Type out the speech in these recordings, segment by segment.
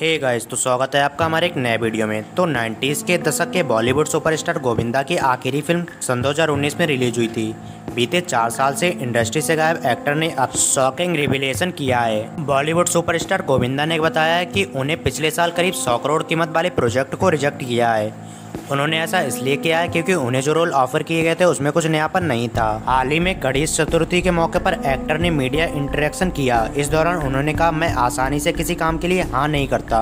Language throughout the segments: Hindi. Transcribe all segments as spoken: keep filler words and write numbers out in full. हे गाइस, तो स्वागत है आपका हमारे एक नए वीडियो में। तो नाइन्टीज़ के दशक के बॉलीवुड सुपरस्टार गोविंदा की आखिरी फिल्म सन दो हज़ार उन्नीस में रिलीज हुई थी। बीते चार साल से इंडस्ट्री से गायब एक्टर ने अब शॉकिंग रिवीलेशन किया है। बॉलीवुड सुपरस्टार गोविंदा ने बताया है कि उन्हें पिछले साल करीब सौ करोड़ कीमत वाले प्रोजेक्ट को रिजेक्ट किया है। उन्होंने ऐसा इसलिए किया है क्योंकि उन्हें जो रोल ऑफर किए गए थे उसमें कुछ नयापन नहीं था। हाल ही में गणेश चतुर्थी के मौके पर एक्टर ने मीडिया इंटरेक्शन किया। इस दौरान उन्होंने कहा, मैं आसानी से किसी काम के लिए हाँ नहीं करता,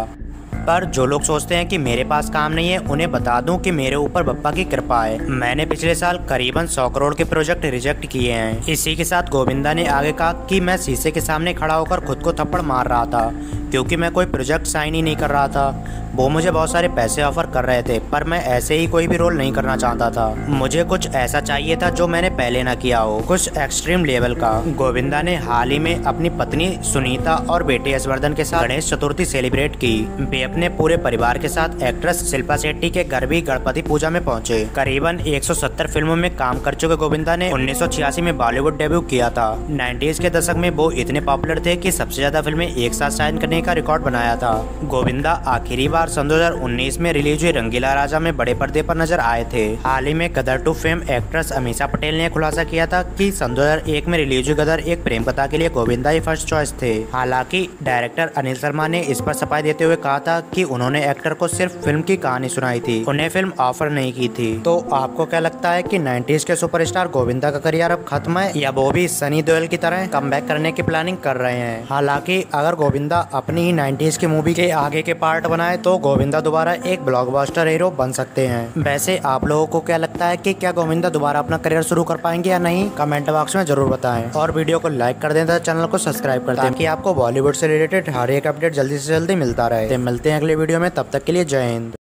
पर जो लोग सोचते हैं कि मेरे पास काम नहीं है उन्हें बता दूं कि मेरे ऊपर बप्पा की कृपा है। मैंने पिछले साल करीबन सौ करोड़ के प्रोजेक्ट रिजेक्ट किए हैं। इसी के साथ गोविंदा ने आगे कहा कि मैं शीशे के सामने खड़ा होकर खुद को थप्पड़ मार रहा था क्योंकि मैं कोई प्रोजेक्ट साइन ही नहीं कर रहा था। वो मुझे बहुत सारे पैसे ऑफर कर रहे थे, पर मैं ऐसे ही कोई भी रोल नहीं करना चाहता था। मुझे कुछ ऐसा चाहिए था जो मैंने पहले ना किया हो, कुछ एक्सट्रीम लेवल का। गोविंदा ने हाल ही में अपनी पत्नी सुनीता और बेटे यशवर्धन के साथ गणेश चतुर्थी सेलिब्रेट की। वे अपने पूरे परिवार के साथ एक्ट्रेस शिल्पा शेट्टी के घर भी गणपति पूजा में पहुँचे। करीबन एक सौ सत्तर फिल्मों में काम कर चुके गोविंदा ने उन्नीस सौ छियासी में बॉलीवुड डेब्यू किया था। नाइन्टीज के दशक में वो इतने पॉपुलर थे कि सबसे ज्यादा फिल्में एक साथ साइन करने का रिकॉर्ड बनाया था। गोविंदा आखिरी बार सन दो हज़ार उन्नीस में रिलीज हुई रंगीला राजा में बड़े पर्दे पर नजर आए थे। हाल ही में Gadar two fame actress Ameesha Patel ने खुलासा किया था कि सन दो हज़ार एक में रिलीज हुई गदर एक प्रेम कथा के लिए गोविंदा ही फर्स्ट चॉइस थे। हालांकि डायरेक्टर अनिल शर्मा ने इस पर सफाई देते हुए कहा था कि उन्होंने एक्टर को सिर्फ फिल्म की कहानी सुनाई थी, उन्हें फिल्म ऑफर नहीं की थी। तो आपको क्या लगता है कि नाइन्टीज के सुपरस्टार गोविंदा का करियर अब खत्म है या वो भी सनी देओल की तरह कमबैक करने की प्लानिंग कर रहे हैं? हालांकि अगर गोविंदा अपनी ही नाइन्टीज की मूवी के आगे के पार्ट बनाए तो गोविंदा दोबारा एक ब्लॉकबस्टर हीरो बन सकते हैं। वैसे आप लोगों को क्या लगता है कि क्या गोविंदा दोबारा अपना करियर शुरू कर पाएंगे या नहीं? कमेंट बॉक्स में जरूर बताएं और वीडियो को लाइक कर दें तथा चैनल को सब्सक्राइब कर दें ताकि आपको बॉलीवुड से रिलेटेड हर एक अपडेट जल्दी से जल्दी मिलता रहे। मिलते हैं अगले वीडियो में, तब तक के लिए जय हिंद।